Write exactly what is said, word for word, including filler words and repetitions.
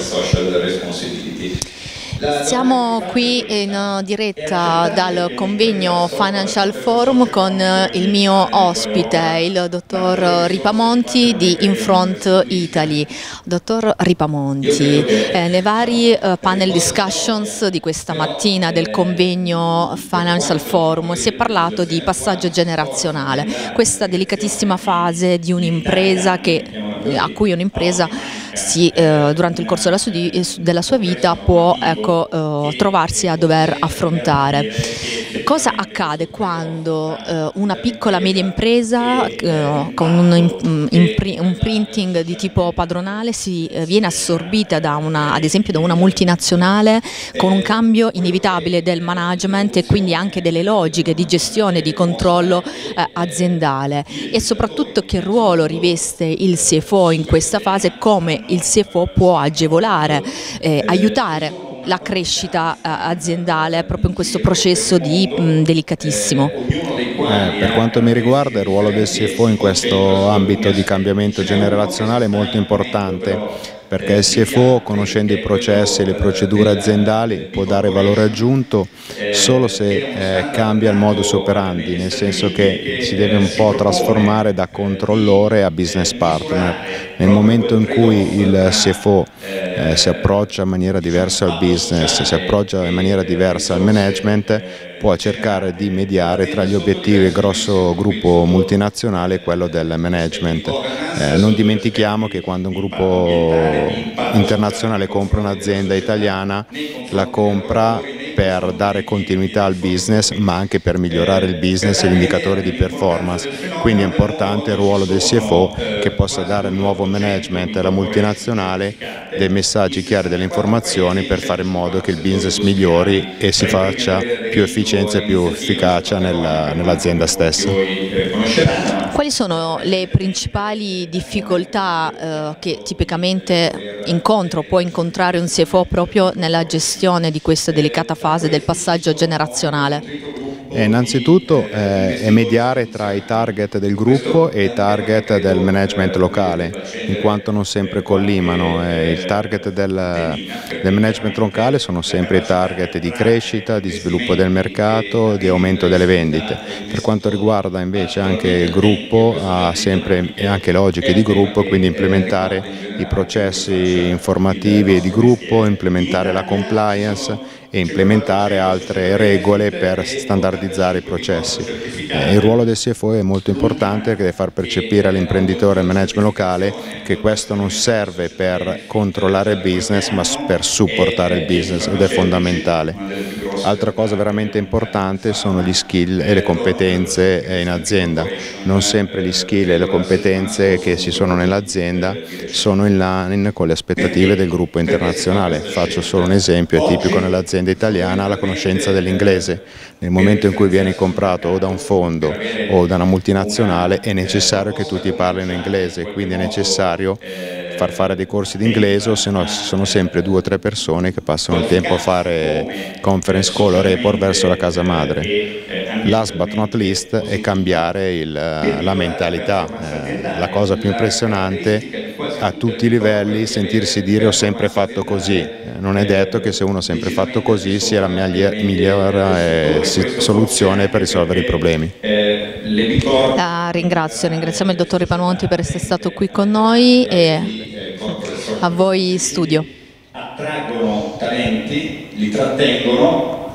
social responsibility. Siamo qui in diretta dal convegno Financial Forum con il mio ospite, il dottor Ripamonti di Infront Italy. Dottor Ripamonti, eh, nei vari eh, panel discussions di questa mattina del convegno Financial Forum si è parlato di passaggio generazionale, questa delicatissima fase di un'impresa che a cui un'impresa si, eh, durante il corso della, su, della sua vita può ecco, eh, trovarsi a dover affrontare. Cosa accade quando eh, una piccola media impresa eh, con un, un printing di tipo padronale si eh, viene assorbita da una, ad esempio da una multinazionale, con un cambio inevitabile del management e quindi anche delle logiche di gestione, di controllo eh, aziendale, e soprattutto che ruolo riveste il C F O in questa fase, come il C F O può agevolare, eh, aiutare la crescita eh, aziendale proprio in questo processo di, mh, delicatissimo? Eh, per quanto mi riguarda, il ruolo del C F O in questo ambito di cambiamento generazionale è molto importante, perché il C F O, conoscendo i processi e le procedure aziendali, può dare valore aggiunto solo se eh, cambia il modus operandi, nel senso che si deve un po' trasformare da controllore a business partner. Nel momento in cui il C F O eh, si approccia in maniera diversa al business, si approccia in maniera diversa al management, può cercare di mediare tra gli obiettivi del grosso gruppo multinazionale e quello del management. Eh, non dimentichiamo che quando un gruppo internazionale compra un'azienda italiana, la compra per dare continuità al business, ma anche per migliorare il business e l'indicatore di performance. Quindi è importante il ruolo del C F O, che possa dare al nuovo management, alla multinazionale, dei messaggi chiari, delle informazioni per fare in modo che il business migliori e si faccia più efficienza e più efficacia nell'azienda stessa. Quali sono le principali difficoltà eh, che tipicamente incontro, può incontrare un C F O proprio nella gestione di questa delicata fase del passaggio generazionale? E innanzitutto eh, è mediare tra i target del gruppo e i target del management locale, in quanto non sempre collimano. Eh, il target del, del management locale sono sempre i target di crescita, di sviluppo del mercato, di aumento delle vendite. Per quanto riguarda invece anche il gruppo, ha sempre anche logiche di gruppo, quindi implementare i processi informativi di gruppo, implementare la compliance e implementare altre regole per standardizzare i processi. Eh, il ruolo del C F O è molto importante, perché deve far percepire all'imprenditore e al management locale che questo non serve per controllare il business, ma per supportare il business, ed è fondamentale. Altra cosa veramente importante sono gli skill e le competenze in azienda. Non sempre gli skill e le competenze che ci sono nell'azienda sono in line con le aspettative del gruppo internazionale. Faccio solo un esempio, è tipico nell'azienda italiana la conoscenza dell'inglese. Nel momento in cui vieni comprato o da un fondo o da una multinazionale, è necessario che tutti parlino inglese, quindi è necessario far fare dei corsi di inglese, o se no ci sono sempre due o tre persone che passano il tempo a fare conference call o report verso la casa madre. Last but not least è cambiare il, la mentalità. Eh, la cosa più impressionante, a tutti i livelli, sentirsi dire ho sempre fatto così. Non è detto che se uno ha sempre fatto così sia la migliore soluzione per risolvere i problemi. La ringrazio, ringraziamo il dottor Ripamonti per essere stato qui con noi, e a voi studio. Attraggono talenti, li trattengono.